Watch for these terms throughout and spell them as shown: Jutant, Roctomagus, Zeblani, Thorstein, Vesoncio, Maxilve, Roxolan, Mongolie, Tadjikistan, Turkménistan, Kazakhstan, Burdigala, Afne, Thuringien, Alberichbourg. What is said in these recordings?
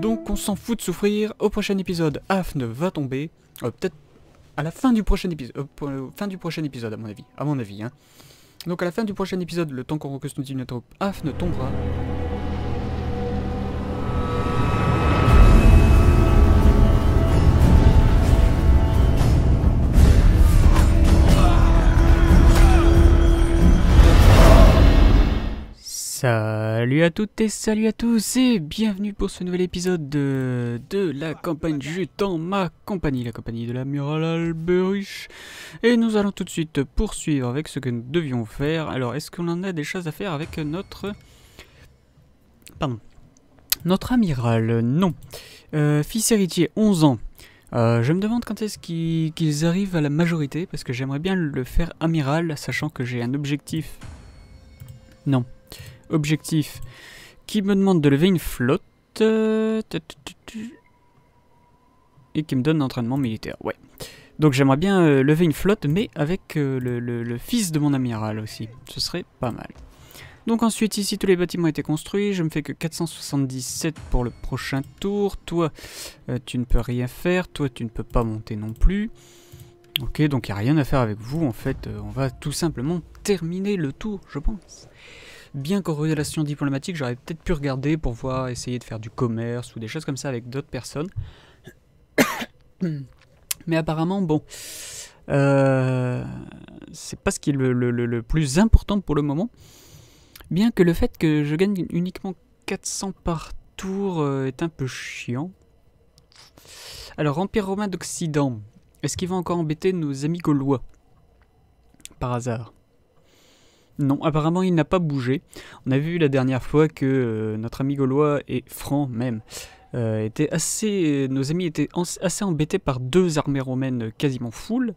Donc on s'en fout de souffrir. Au prochain épisode, Afne va tomber. Peut-être à la fin du prochain épisode. Fin du prochain épisode, à mon avis. À mon avis, hein. Donc à la fin du prochain épisode, le temps qu'on reconstitue notre troupe, Afne tombera. Salut à toutes et salut à tous et bienvenue pour ce nouvel épisode de la campagne Jutant, la compagnie de l'amiral Alberich. Et nous allons tout de suite poursuivre avec ce que nous devions faire. Alors, est-ce qu'on en a des choses à faire avec notre... Pardon. Notre amiral, non. Fils héritier, 11 ans. Je me demande quand est-ce qu'ils arrivent à la majorité, parce que j'aimerais bien le faire amiral, sachant que j'ai un objectif... Non. Objectif qui me demande de lever une flotte et qui me donne un entraînement militaire. Ouais. Donc j'aimerais bien lever une flotte, mais avec le fils de mon amiral aussi. Ce serait pas mal. Donc ensuite ici tous les bâtiments étaient construits. Je me fais que 477 pour le prochain tour. Toi tu ne peux rien faire. Toi tu ne peux pas monter non plus. Ok, donc il n'y a rien à faire avec vous en fait. On va tout simplement terminer le tour, je pense. Bien qu'en relation diplomatique, j'aurais peut-être pu regarder pour voir, essayer de faire du commerce ou des choses comme ça avec d'autres personnes. Mais apparemment, bon, c'est pas ce qui est le plus important pour le moment. Bien que le fait que je gagne uniquement 400 par tour est un peu chiant. Alors, Empire romain d'Occident, est-ce qu'il va encore embêter nos amis gaulois, par hasard ? Non, apparemment il n'a pas bougé. On a vu la dernière fois que notre ami gaulois et franc même étaient assez, nos amis étaient assez embêtés par deux armées romaines quasiment full.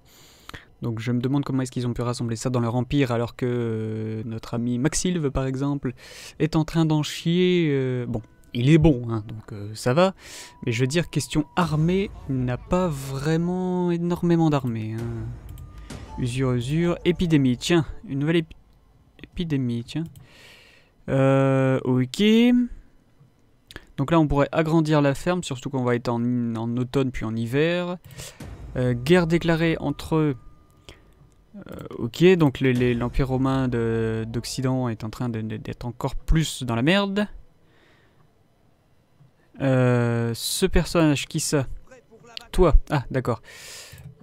Donc je me demande comment est-ce qu'ils ont pu rassembler ça dans leur empire alors que notre ami Maxilve par exemple est en train d'en chier. Bon, il est bon, hein, donc ça va. Mais je veux dire, question armée, il n'a pas vraiment énormément d'armées. Hein. Usure, épidémie. Tiens, une nouvelle épidémie. Épidémie, tiens. Ok. Donc là, on pourrait agrandir la ferme, surtout qu'on va être en automne puis en hiver. Guerre déclarée entre... ok, donc l'Empire romain d'Occident est en train d'être encore plus dans la merde. Ce personnage, qui ça? Toi. Ah, d'accord.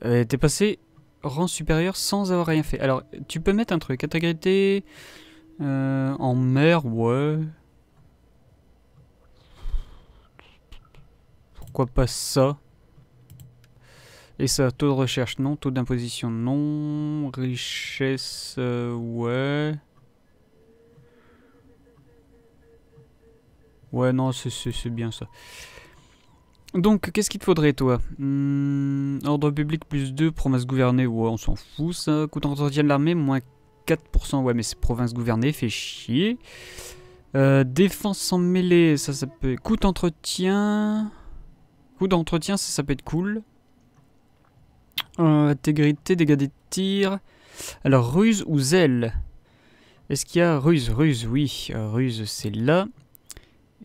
T'es passé... Rang supérieur sans avoir rien fait. Alors, tu peux mettre un truc. Intégrité en mer, ouais. Pourquoi pas ça? Et ça, taux de recherche, non. Taux d'imposition, non. Richesse, ouais. Ouais, non, c'est bien ça. Donc, qu'est-ce qu'il te faudrait, toi? Ordre public plus 2, province gouvernée, ouais, on s'en fout, ça. Coût d'entretien de l'armée, moins 4%, ouais, mais c'est province gouvernée, fait chier. Défense en mêlée, ça peut... Coût d'entretien... Coût d'entretien, ça peut être cool. Intégrité, dégâts des tirs... Alors, ruse ou zèle? Est-ce qu'il y a ruse? Ruse, oui. Ruse, c'est là.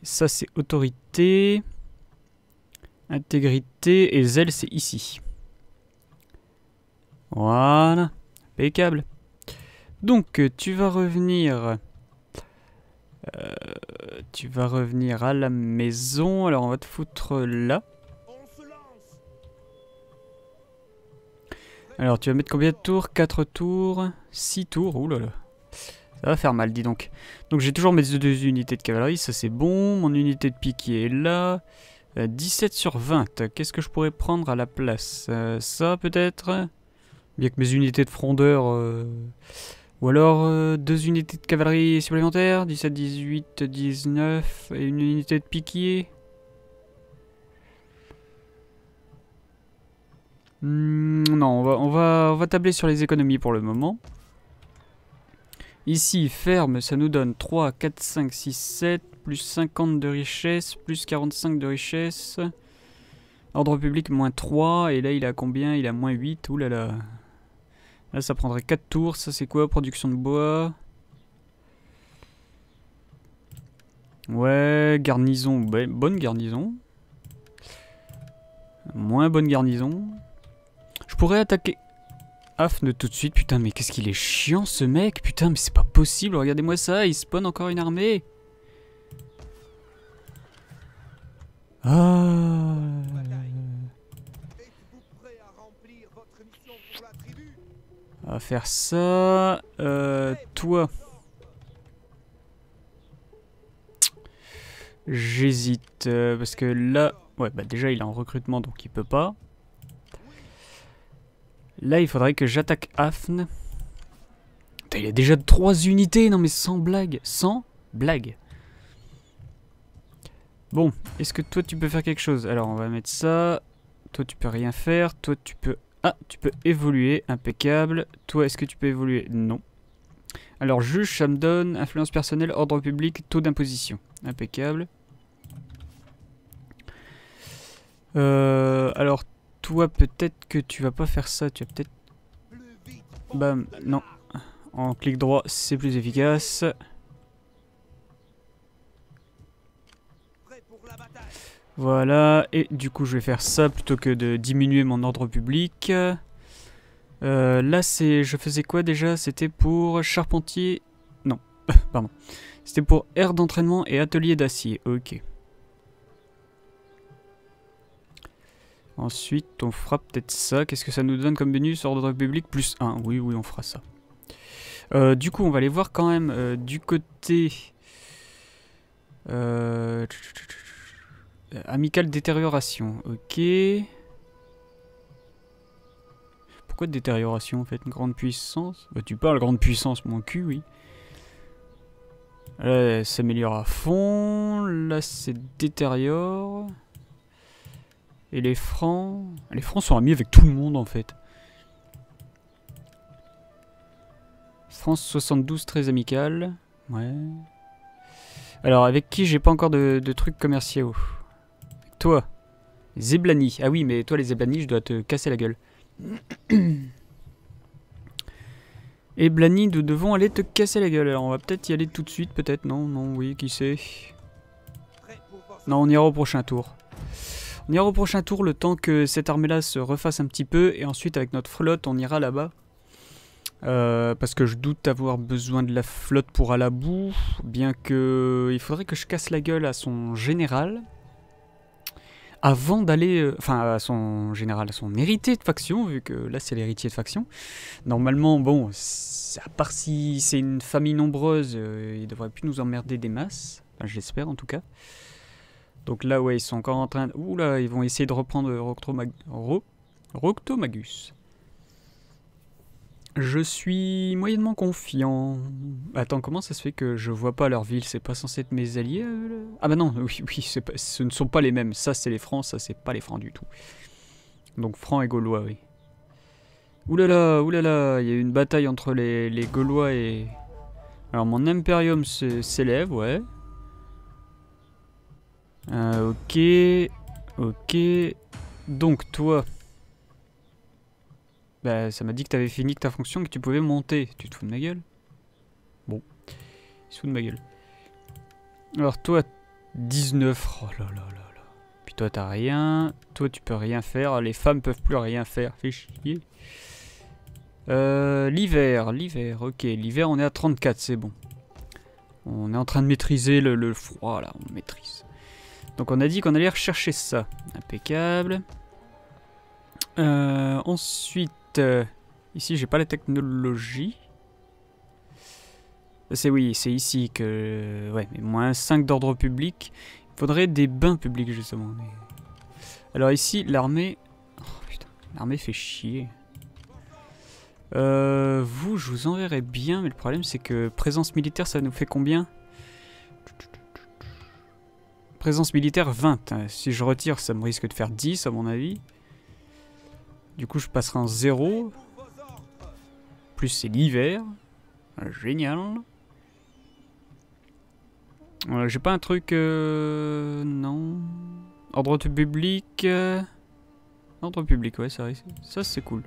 Ça, c'est autorité... Intégrité et zèle, c'est ici. Voilà. Impeccable. Donc, tu vas revenir... tu vas revenir à la maison. Alors, on va te foutre là. Alors, tu vas mettre combien de tours? 4 tours. 6 tours. Ouh là là. Ça va faire mal, dis donc. Donc, j'ai toujours mes deux unités de cavalerie. Ça, c'est bon. Mon unité de piquier est là. 17 sur 20, qu'est-ce que je pourrais prendre à la place? Ça peut-être? Bien que mes unités de frondeurs... Ou alors deux unités de cavalerie supplémentaires, 17, 18, 19, et une unité de piquier. Non, on va tabler sur les économies pour le moment. Ici, ferme, ça nous donne 3, 4, 5, 6, 7, plus 50 de richesse, plus 45 de richesse. Ordre public, moins 3, et là il a combien? Il a moins 8, oulala. Là ça prendrait 4 tours, ça c'est quoi? Production de bois. Ouais, garnison, bonne garnison. Moins bonne garnison. Je pourrais attaquer Afne tout de suite. Putain, mais qu'est-ce qu'il est chiant ce mec. Putain, mais c'est pas possible. Regardez-moi ça. Il spawn encore une armée. Ah. On va faire ça. Toi. J'hésite. Parce que là. Ouais, bah déjà il est en recrutement donc il peut pas. Là il faudrait que j'attaque Hafn. Putain, il a déjà 3 unités. Non mais sans blague. Sans blague. Bon, est-ce que toi tu peux faire quelque chose? Alors on va mettre ça. Toi tu peux rien faire. Toi tu peux. Ah, tu peux évoluer, impeccable. Toi, est-ce que tu peux évoluer? Non. Alors, juge, ça me donne influence personnelle, ordre public, taux d'imposition. Impeccable. Alors, toi, peut-être que tu vas pas faire ça. Tu vas peut-être... Bam, non. En clic droit, c'est plus efficace. Voilà, et du coup je vais faire ça plutôt que de diminuer mon ordre public. Là c'est, je faisais quoi déjà? C'était pour charpentier... Non, pardon. C'était pour aire d'entraînement et atelier d'acier, ok. Ensuite on fera peut-être ça, qu'est-ce que ça nous donne comme bonus? Ordre public plus 1, oui oui on fera ça. Du coup on va aller voir quand même du côté... amicale détérioration, ok. Pourquoi détérioration en fait? Une grande puissance? Bah, tu parles grande puissance, mon cul, oui. Là, ça s'améliore à fond. Là, c'est détériore. Et les francs. Les francs sont amis avec tout le monde en fait. France 72, très amicale. Ouais. Alors, avec qui j'ai pas encore de trucs commerciaux? Toi, Zeblani. Ah oui, mais toi, les Zeblani, je dois te casser la gueule. Et Blani, nous devons aller te casser la gueule. Alors, on va peut-être y aller tout de suite, peut-être. Non, non, oui, qui sait? Non, on ira au prochain tour. On ira au prochain tour le temps que cette armée-là se refasse un petit peu. Et ensuite, avec notre flotte, on ira là-bas. Parce que je doute avoir besoin de la flotte pour aller à bout. Bien que... Il faudrait que je casse la gueule à son général. Avant d'aller... Enfin, à son général, à son héritier de faction, vu que là, c'est l'héritier de faction. Normalement, bon, à part si c'est une famille nombreuse, il devrait plus nous emmerder des masses. Enfin, j'espère, en tout cas. Donc là, ouais, ils sont encore en train... Ouh là, ils vont essayer de reprendre Roctomagus. Je suis moyennement confiant. Attends, comment ça se fait que je vois pas leur ville? C'est pas censé être mes alliés là? Ah bah non, oui, oui, pas, ce ne sont pas les mêmes. Ça, c'est les Francs, ça, c'est pas les Francs du tout. Donc, Francs et Gaulois, oui. Oulala, là là, il y a eu une bataille entre les Gaulois et... Alors, mon Imperium s'élève, ouais. Ok. Donc, toi... Bah, ça m'a dit que t'avais fini que ta fonction, que tu pouvais monter. Tu te fous de ma gueule? Bon. Il se fout de ma gueule. Alors, toi, 19. Oh là là là là. Puis toi, t'as rien. Toi, tu peux rien faire. Les femmes peuvent plus rien faire. Fais chier. L'hiver. Ok, l'hiver, on est à 34. C'est bon. On est en train de maîtriser le froid, là. On maîtrise. Donc, on a dit qu'on allait rechercher ça. Impeccable. Ensuite... ici, j'ai pas la technologie. C'est oui, c'est ici que... Ouais, mais moins 5 d'ordre public. Il faudrait des bains publics, justement. Mais... Alors ici, l'armée... Oh putain, l'armée fait chier. Vous, je vous enverrai bien, mais le problème, c'est que présence militaire, ça nous fait combien? Présence militaire, 20. Si je retire, ça me risque de faire 10, à mon avis. Du coup, je passerai en 0. Plus c'est l'hiver. Génial. J'ai pas un truc... non. Ordre public. Ordre public, ouais, ça, ça c'est cool.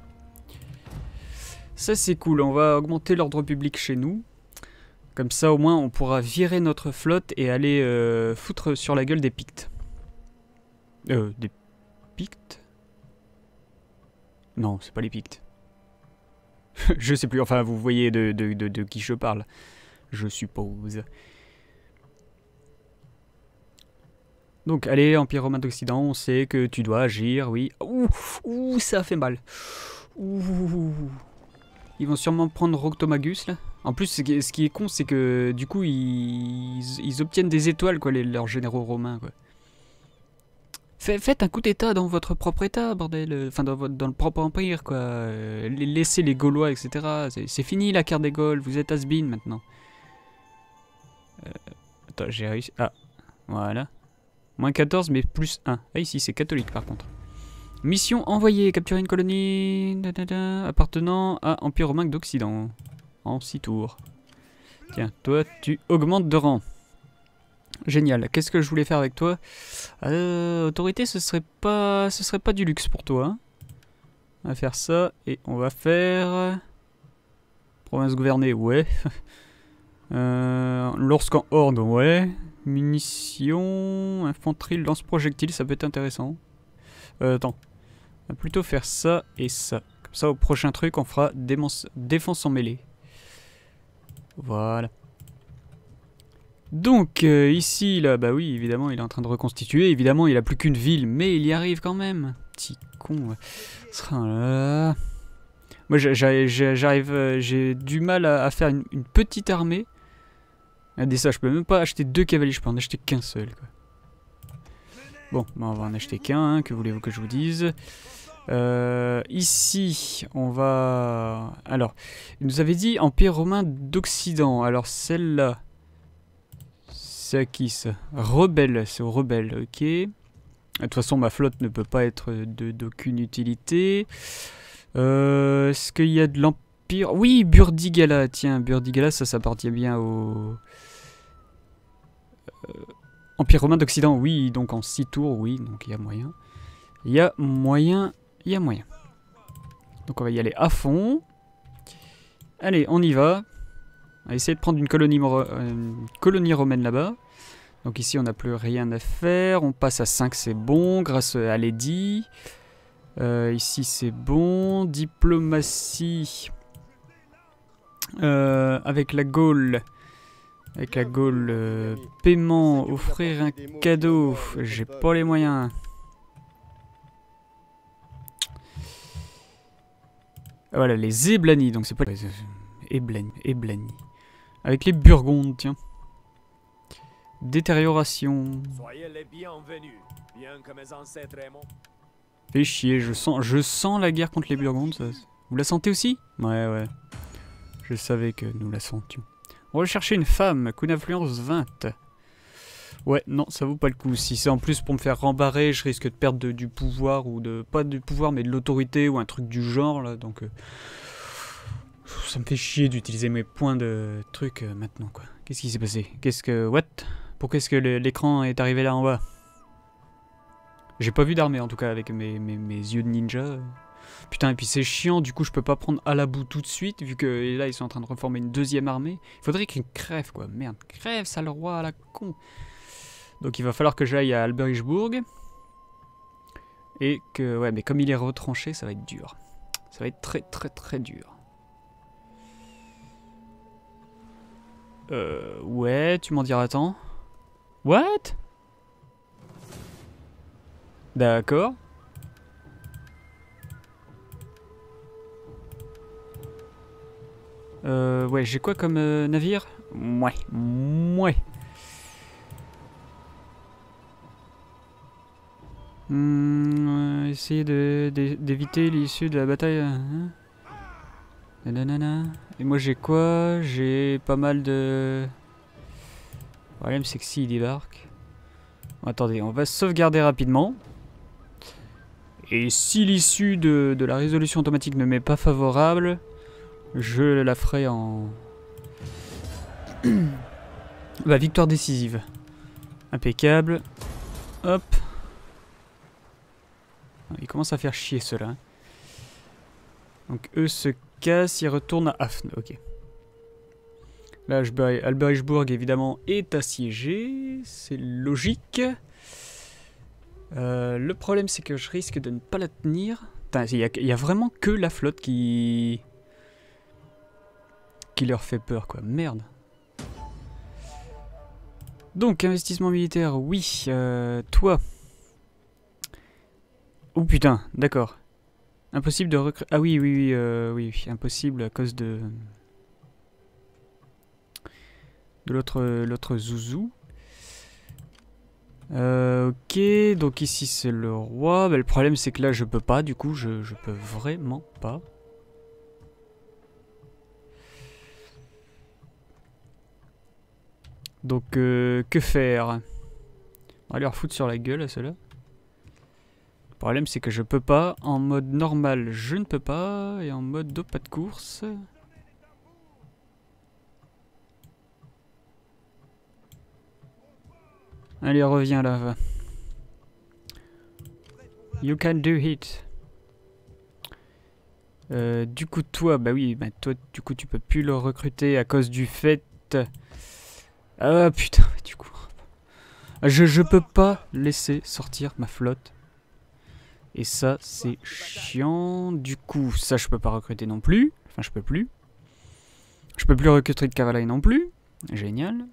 Ça c'est cool. On va augmenter l'ordre public chez nous. Comme ça, au moins, on pourra virer notre flotte et aller foutre sur la gueule des Pictes. Des Pictes? Non, c'est pas les Pictes. Je sais plus, enfin vous voyez de qui je parle, je suppose. Donc allez, Empire romain d'Occident, on sait que tu dois agir, oui. Ouh, ouh, ça fait mal. Ouh. Ils vont sûrement prendre Roctomagus là. En plus, ce qui est con, c'est que du coup, ils obtiennent des étoiles, quoi, leurs généraux romains, quoi. Faites un coup d'état dans votre propre état, bordel. Enfin, dans le propre empire, quoi. Laissez les Gaulois, etc. C'est fini la carte des Gaules, vous êtes has-been maintenant. Attends, j'ai réussi. Ah, voilà. Moins 14, mais plus 1. Ah, ici, c'est catholique par contre. Mission envoyée, capturer une colonie appartenant à Empire romain d'Occident. En 6 tours. Tiens, toi, tu augmentes de rang. Génial. Qu'est-ce que je voulais faire avec toi? Autorité, ce serait pas du luxe pour toi. Hein. On va faire ça et on va faire province gouvernée, ouais. Lorsqu'en horde, ouais. Munitions, infanterie, lance-projectile, ça peut être intéressant. Attends. On va plutôt faire ça et ça. Comme ça, au prochain truc, on fera défense en mêlée. Voilà. Donc ici, là, bah oui, évidemment, il est en train de reconstituer. Évidemment, il a plus qu'une ville, mais il y arrive quand même. Petit con. Là. Moi, j'ai du mal à faire une petite armée. Regardez ça, je peux même pas acheter 2 cavaliers, je peux en acheter qu'un seul, quoi. Bon, bah, on va en acheter qu'un, hein, que voulez-vous que je vous dise? Ici, on va... Alors, il nous avait dit Empire romain d'Occident. Alors, celle-là... C'est à qui ça? Rebelle, c'est aux rebelles, ok. De toute façon, ma flotte ne peut pas être d'aucune utilité. Est-ce qu'il y a de l'Empire? Oui, Burdigala, tiens, Burdigala, ça appartient bien au... Empire romain d'Occident, oui, donc en 6 tours, oui, donc il y a moyen. Il y a moyen, il y a moyen. Donc on va y aller à fond. Allez, on y va. On va essayer de prendre une colonie romaine là-bas. Donc ici, on n'a plus rien à faire. On passe à 5, c'est bon, grâce à l'édit. Ici, c'est bon. Diplomatie. Avec la Gaule. Avec la Gaule. Paiement, offrir un cadeau. J'ai pas les moyens. Voilà, les Zeblani. Donc c'est pas... Eblani. Avec les Burgondes, tiens. Détérioration. Soyez les bienvenus, bien que mes ancêtres aimons. Fais chier, je sens la guerre contre les Burgondes. Ça. Vous la sentez aussi? Ouais. Je savais que nous la sentions. Rechercher une femme, coup d'influence 20. Ouais, non, ça vaut pas le coup. Si c'est en plus pour me faire rembarrer, je risque de perdre du pouvoir ou de... Pas du pouvoir, mais de l'autorité ou un truc du genre, là, donc... Ça me fait chier d'utiliser mes points de trucs maintenant, quoi. Qu'est-ce qui s'est passé? Qu'est-ce que... What? Pourquoi est-ce que l'écran est arrivé là en bas? J'ai pas vu d'armée, en tout cas, avec mes yeux de ninja. Putain, et puis c'est chiant, du coup, je peux pas prendre à la boue tout de suite, vu que là, ils sont en train de reformer une deuxième armée. Il faudrait qu'ils crèvent, quoi. Merde, crève, sale roi à la con. Donc, il va falloir que j'aille à Alberichbourg. Et que... Ouais, mais comme il est retranché, ça va être dur. Ça va être très dur. Ouais, tu m'en diras tant. What? D'accord. Ouais, j'ai quoi comme navire? Mouais. Essayer d'éviter l'issue de la bataille. Hein? Et moi j'ai quoi? J'ai pas mal de... Le problème c'est que s'il débarque... Bon, attendez, on va sauvegarder rapidement. Et si l'issue de la résolution automatique ne m'est pas favorable, je la ferai en... Bah victoire décisive. Impeccable. Hop. Il commence à faire chier ceux-là. Donc eux se... Casse, il retourne à Hafn, ok. Là, Alberichbourg, évidemment, est assiégé. C'est logique. Le problème, c'est que je risque de ne pas la tenir. Putain, il y a vraiment que la flotte qui leur fait peur, quoi. Merde. Donc, investissement militaire, oui. Toi. Oh putain, d'accord. Impossible de recruter... Ah oui, oui, oui, oui, impossible à cause de... De l'autre zouzou. Ok, donc ici c'est le roi. Bah, le problème c'est que là je peux pas, du coup je peux vraiment pas. Donc que faire? On va leur foutre sur la gueule à ceux-là. Le problème c'est que je peux pas. En mode normal je ne peux pas. Et en mode dos, pas de course. Allez, reviens là, va. You can do it. Du coup, toi, bah oui, bah toi, du coup, tu peux plus le recruter à cause du fait... Ah putain, du coup... Je peux pas laisser sortir ma flotte. Et ça, c'est chiant. Du coup, ça, je peux pas recruter non plus. Enfin, je peux plus. Je peux plus recruter de cavalerie non plus. Génial.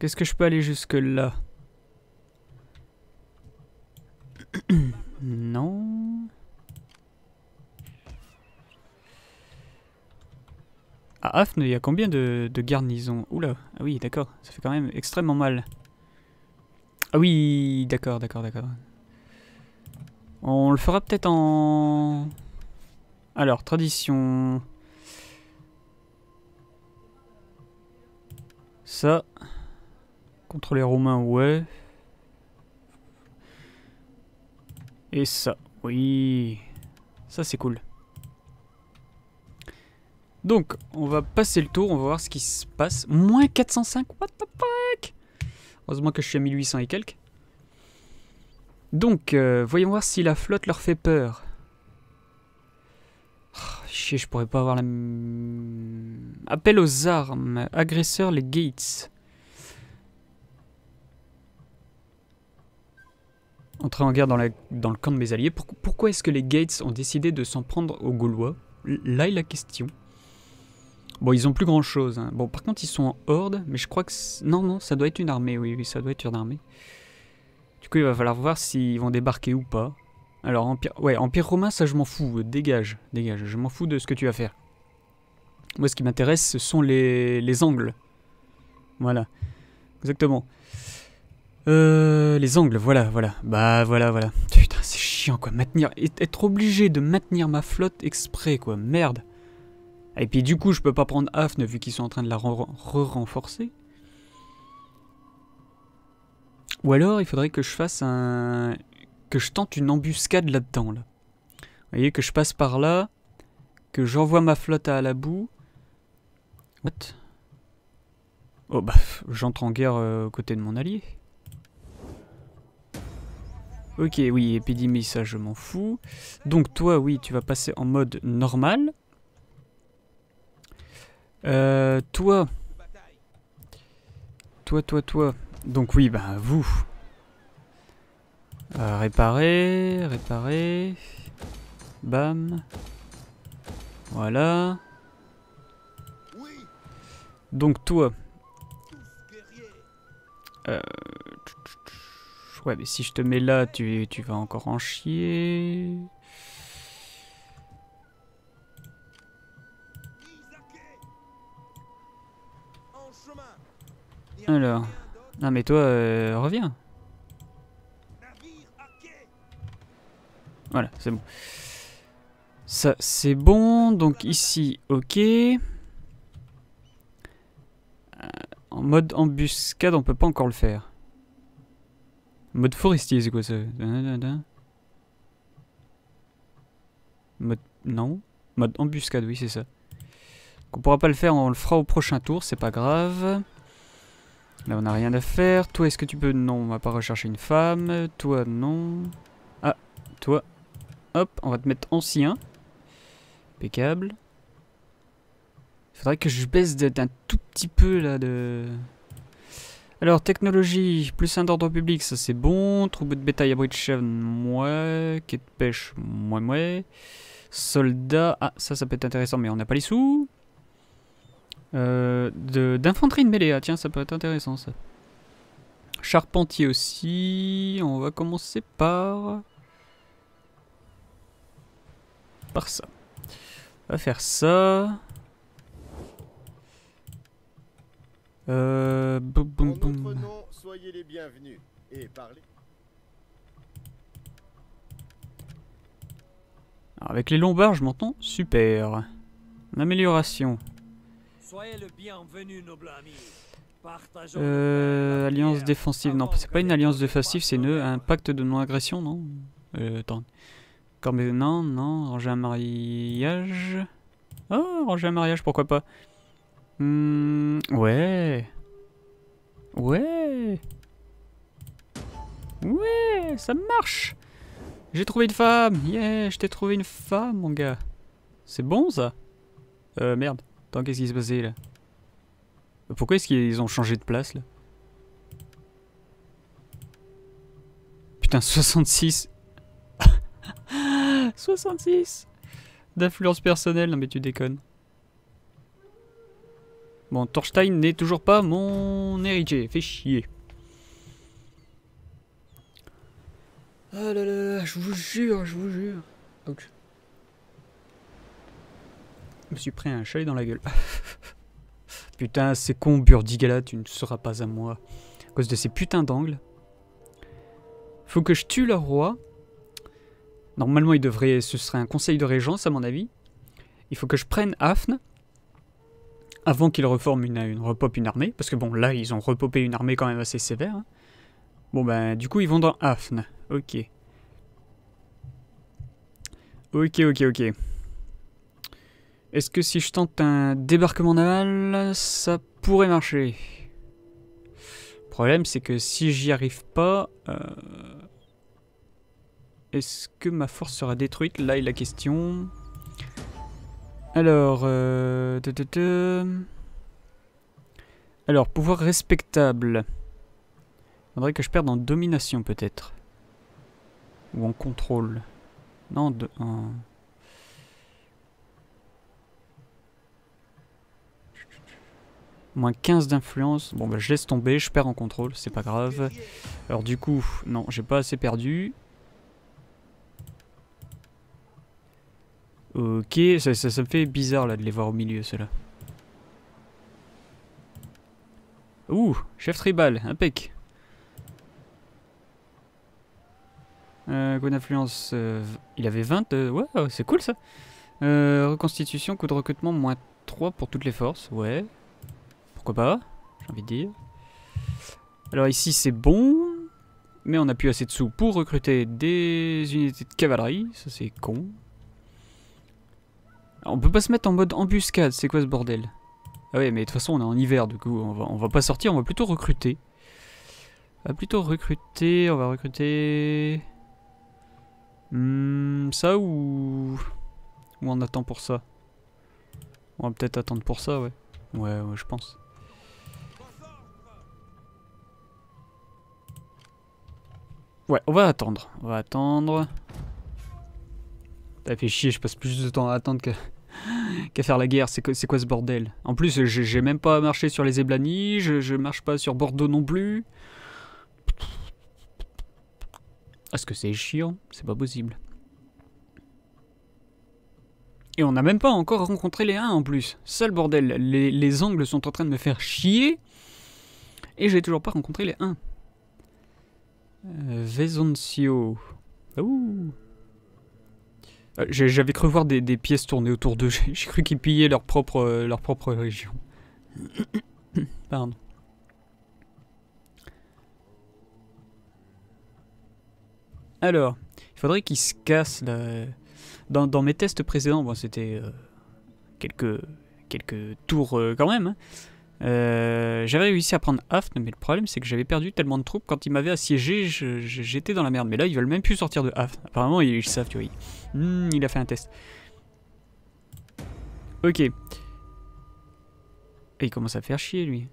Qu'est-ce que je peux aller jusque-là? Non. À Afne, il y a combien de garnisons? Oula, ah oui, d'accord, ça fait quand même extrêmement mal. Ah oui, d'accord, d'accord, d'accord. On le fera peut-être en... Alors, tradition... Ça... Contre les Romains, ouais. Et ça, oui. Ça, c'est cool. Donc, on va passer le tour, on va voir ce qui se passe. Moins 405, what the fuck? Heureusement que je suis à 1800 et quelques. Donc, voyons voir si la flotte leur fait peur. Oh, chier, je pourrais pas avoir la... Appel aux armes, agresseur, les gates. Entrer en guerre dans le camp de mes alliés. Pourquoi est-ce que les Gates ont décidé de s'en prendre aux Gaulois? Là est la question. Bon, ils ont plus grand chose. Hein. Bon, par contre, ils sont en horde, mais je crois que... Non, non, ça doit être une armée, oui, oui, ça doit être une armée. Du coup, il va falloir voir s'ils vont débarquer ou pas. Alors, Empire... Ouais, Empire romain, ça, je m'en fous. Dégage, dégage, je m'en fous de ce que tu vas faire. Moi, ce qui m'intéresse, ce sont les angles. Voilà, exactement. Les angles, voilà, voilà. Bah, voilà, voilà. Putain, c'est chiant, quoi. Maintenir... Être obligé de maintenir ma flotte exprès, quoi. Merde. Et puis, du coup, je peux pas prendre Afne, vu qu'ils sont en train de la re-renforcer. Ou alors, il faudrait que je fasse un... Que je tente une embuscade là-dedans, là. Vous voyez, que je passe par là. Que j'envoie ma flotte à Alabou. What? Oh, bah, j'entre en guerre aux côtés de mon allié. Ok, oui, épidémie, ça, je m'en fous. Donc, toi, oui, tu vas passer en mode normal. Toi. Donc, oui, bah, vous. Réparer. Bam. Voilà. Donc, toi. Ouais, mais si je te mets là, tu vas encore en chier. Alors... Non, mais toi, reviens. Voilà, c'est bon. Ça, c'est bon. Donc ici, ok. En mode embuscade, on peut pas encore le faire. Mode forestier, c'est quoi ça? Mode... Non. Mode embuscade, oui, c'est ça. Donc on pourra pas le faire, on le fera au prochain tour, c'est pas grave. Là, on n'a rien à faire. Toi, est-ce que tu peux... Non, on va pas rechercher une femme. Toi, non. Ah, toi. Hop, on va te mettre ancien. Impeccable. Il faudrait que je baisse d'un tout petit peu, là, de... Alors, technologie, plus un d'ordre public, ça c'est bon. Troupeau de bétail, abri de chèvres, mouais. Quai de pêche, mouais, mouais. Soldats, ah, ça peut être intéressant, mais on n'a pas les sous. D'infanterie de mêlée, ah tiens, ça peut être intéressant ça. Charpentier aussi. On va commencer par... par ça. On va faire ça. Boum boum boum. En notre nom, soyez les bienvenus et parlez. Alors avec les lombards, je m'entends super. Une amélioration. Soyez le bienvenu, noble ami. Alliance défensive, non, c'est pas une alliance défensive, c'est un pacte de non-agression, non? Attends. Non, non, ranger un mariage. Oh, ranger un mariage, pourquoi pas? Ouais. Ouais. Ouais, ça marche. J'ai trouvé une femme. Yeah, je t'ai trouvé une femme, mon gars. C'est bon, ça? Merde. Attends, qu'est-ce qui se passait, là? Pourquoi est-ce qu'ils ont changé de place là? Putain, 66. 66 d'influence personnelle, non mais tu déconnes. Bon, Thorstein n'est toujours pas mon héritier, fais chier. Ah là là là, je vous jure, je vous jure. Donc, je me suis pris un chalet dans la gueule. Putain, c'est con, Burdigala, tu ne seras pas à moi. À cause de ces putains d'angles. Faut que je tue le roi. Normalement, il devrait... ce serait un conseil de régence, à mon avis. Il faut que je prenne Afne. Avant qu'il reforme repop une armée. Parce que bon, là, ils ont repopé une armée quand même assez sévère. Hein. Bon, ben, du coup, ils vont dans Afne. Ok. Ok, ok, ok. Est-ce que si je tente un débarquement naval, ça pourrait marcher? Le problème, c'est que si j'y arrive pas... est-ce que ma force sera détruite? Là est la question. Alors... alors, pouvoir respectable. Il faudrait que je perde en domination, peut-être. Ou en contrôle. Non, moins 15 d'influence. Bon bah je laisse tomber, je perds en contrôle, c'est pas grave. Alors du coup, non, j'ai pas assez perdu. Ok, ça me fait bizarre là de les voir au milieu ceux-là. Ouh, chef tribal, impec. Coup d'influence, il avait 20, ouais, c'est cool ça. Reconstitution, coût de recrutement, moins 3 pour toutes les forces, ouais. Pourquoi pas, j'ai envie de dire. Alors ici c'est bon, mais on n'a plus assez de sous pour recruter des unités de cavalerie, ça c'est con. Alors, on peut pas se mettre en mode embuscade, c'est quoi ce bordel? Ah ouais, mais de toute façon on est en hiver, du coup on va pas sortir, on va plutôt recruter. On va recruter... ça ou on attend pour ça? On va peut-être attendre pour ça, ouais. Ouais, je pense. Ouais, on va attendre. T'as fait chier, je passe plus de temps à attendre qu'à faire la guerre. C'est quoi ce bordel? En plus, j'ai même pas marché sur les Zeblani, je marche pas sur Bordeaux non plus. Est-ce que c'est chiant? C'est pas possible. Et on n'a même pas encore rencontré les 1 en plus. Sale bordel, les angles sont en train de me faire chier. Et j'ai toujours pas rencontré les 1. Vesoncio. Ouh. J'avais cru voir des pièces tourner autour d'eux. J'ai cru qu'ils pillaient leur propre région. Pardon. Alors, il faudrait qu'ils se cassent là. Dans mes tests précédents, bon, c'était quelques tours quand même. Hein. J'avais réussi à prendre Hafn, mais le problème c'est que j'avais perdu tellement de troupes. Quand ils m'avaient assiégé, j'étais dans la merde. Mais là, ils veulent même plus sortir de Hafn. Apparemment, ils savent, tu vois. Il a fait un test. Ok. Et il commence à faire chier, lui.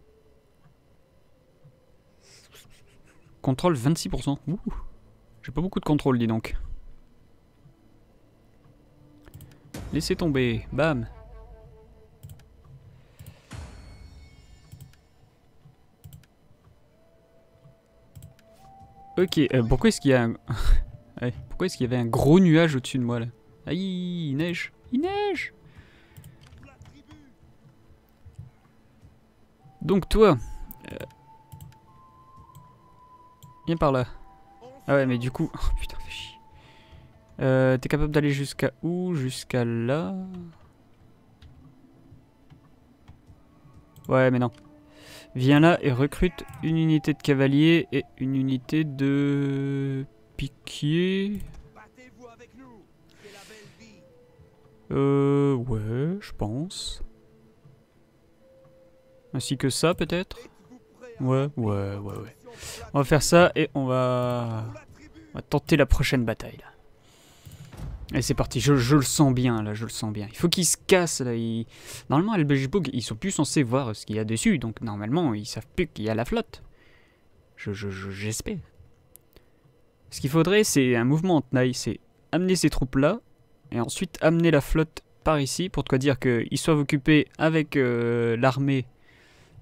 Contrôle 26%. Ouh. J'ai pas beaucoup de contrôle, dis donc. Laissez tomber. Bam. Ok, pourquoi est-ce qu'il y a un... ouais. Pourquoi est-ce qu'il y avait un gros nuage au-dessus de moi, là? Aïe, il neige. Il neige. Donc toi... viens par là. Ah ouais, mais du coup... Oh, putain, fais chier. T'es capable d'aller jusqu'à où? Jusqu'à là? Ouais, mais non. Viens là et recrute une unité de cavalier et une unité de... piquier. Ouais, je pense. Ainsi que ça, peut-être? Ouais. On va faire ça et on va tenter la prochaine bataille, là. Et c'est parti, je le sens bien, là, je le sens bien. Il faut qu'ils se cassent, là. Normalement, à Alberichbourg, ils sont plus censés voir ce qu'il y a dessus. Donc, normalement, ils savent plus qu'il y a la flotte. J'espère. Ce qu'il faudrait, c'est un mouvement en tenaille. C'est amener ces troupes-là et ensuite amener la flotte par ici. Pour te quoi dire qu'ils soient occupés avec l'armée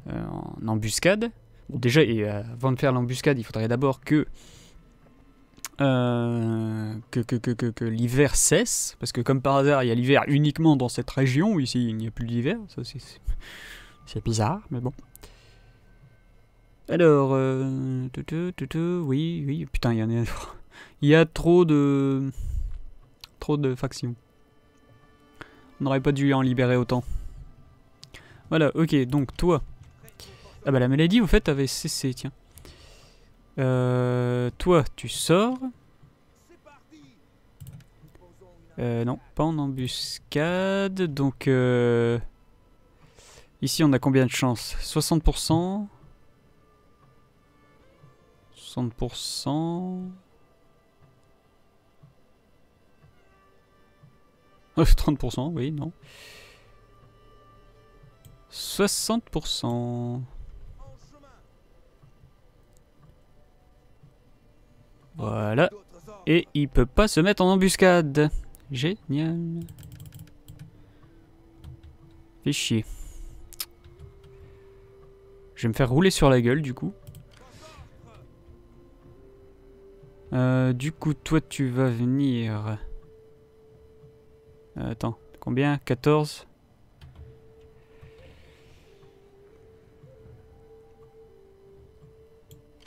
en embuscade. Bon, déjà, et avant de faire l'embuscade, il faudrait d'abord que l'hiver cesse, parce que comme par hasard, il y a l'hiver uniquement dans cette région, ici il n'y a plus d'hiver, ça c'est bizarre, mais bon. Alors, oui, putain, il y en a... il y a trop de factions. On n'aurait pas dû en libérer autant. Voilà, ok, donc toi... Ah bah la maladie, au fait, avait cessé, tiens. Toi, tu sors. Non, pas en embuscade. Donc, ici, on a combien de chance? 60%. 60%. 30%, oui, non. 60%. Voilà. Et il peut pas se mettre en embuscade. Génial. Fais chier. Je vais me faire rouler sur la gueule du coup. Du coup, toi tu vas venir. Attends, combien? 14.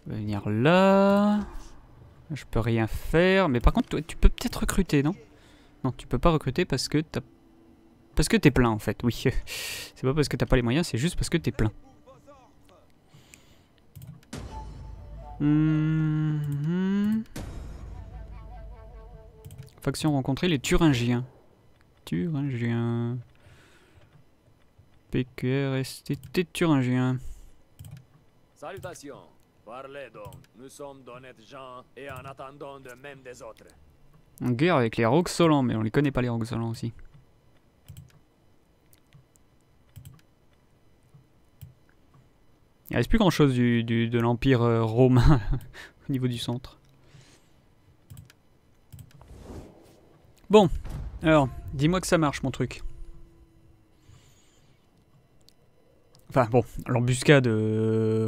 On va venir là. Je peux rien faire, mais par contre, toi, tu peux peut-être recruter, non? Non, tu peux pas recruter parce que t'as... parce que t'es plein, en fait, oui. C'est pas parce que t'as pas les moyens, c'est juste parce que t'es plein. Mm-hmm. Faction rencontrée, les Thuringiens. Thuringiens. PQRSTT Thuringiens. Salutations. Parlez donc, nous sommes d'honnêtes gens et en attendant de même des autres. En guerre avec les Roxolan, mais on les connaît pas les Roxolan aussi. Il reste plus grand chose de l'Empire romain au niveau du centre. Bon, alors, dis-moi que ça marche mon truc. Enfin bon, l'embuscade,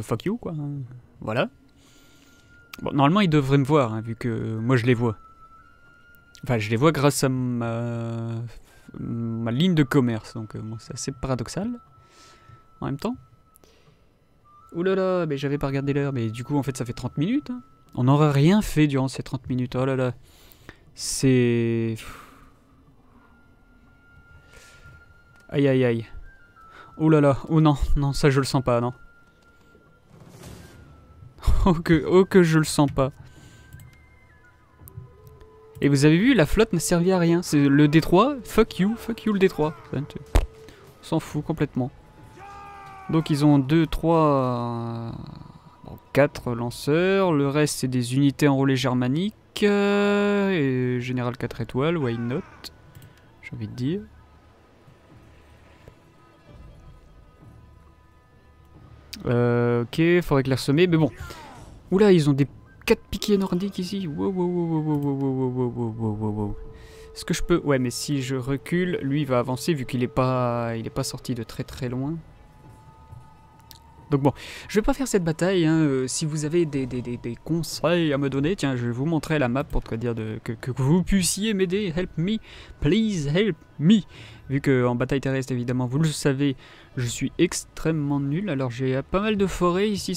fuck you quoi. Voilà. Bon, normalement, ils devraient me voir, hein, vu que moi, je les vois. Enfin, je les vois grâce à ma ligne de commerce. Donc, bon, c'est assez paradoxal. En même temps. Ouh là là, mais j'avais pas regardé l'heure. Mais du coup, en fait, ça fait 30 minutes. Hein. On n'aura rien fait durant ces 30 minutes. Oh là là. C'est... Aïe, aïe, aïe. Ouh là là. Oh non, non, ça, je le sens pas, non. Oh que je le sens pas. Et vous avez vu, la flotte ne servait à rien. C'est le détroit, fuck you le détroit. On s'en fout complètement. Donc ils ont 2, 3, 4 lanceurs. Le reste c'est des unités enrôlées germaniques. Et général 4 étoiles, why not? J'ai envie de dire. Ok, faudrait clairsemer, mais bon. Oula, ils ont des 4 piquiers nordiques ici. Wow, wow, wow, wow, wow, wow, wow, wow, wow. Est-ce que je peux... Ouais, mais si je recule, lui il va avancer vu qu'il n'est pas... Il est pas sorti de très très loin. Donc bon, je vais pas faire cette bataille, hein. Si vous avez des conseils à me donner, tiens, je vais vous montrer la map pour te dire que vous puissiez m'aider, help me, please help me. Vu qu'en bataille terrestre, évidemment, vous le savez, je suis extrêmement nul, alors j'ai pas mal de forêts ici.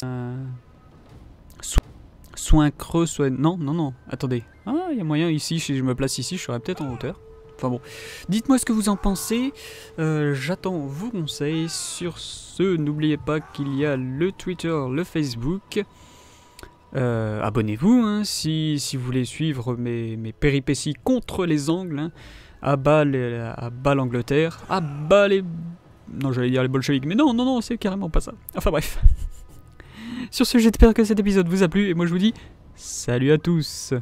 Soin creux, soin... Non, non, non, attendez. Ah, il y a moyen ici, si je me place ici, je serais peut-être en hauteur. Enfin bon, dites-moi ce que vous en pensez, j'attends vos conseils. Sur ce, n'oubliez pas qu'il y a le Twitter, le Facebook. Abonnez-vous hein, si vous voulez suivre mes péripéties contre les Angles. Hein. À bas l'Angleterre, à bas les... Non, j'allais dire les bolcheviques, mais non, non, non, c'est carrément pas ça. Enfin bref. Sur ce, j'espère que cet épisode vous a plu, et moi je vous dis salut à tous.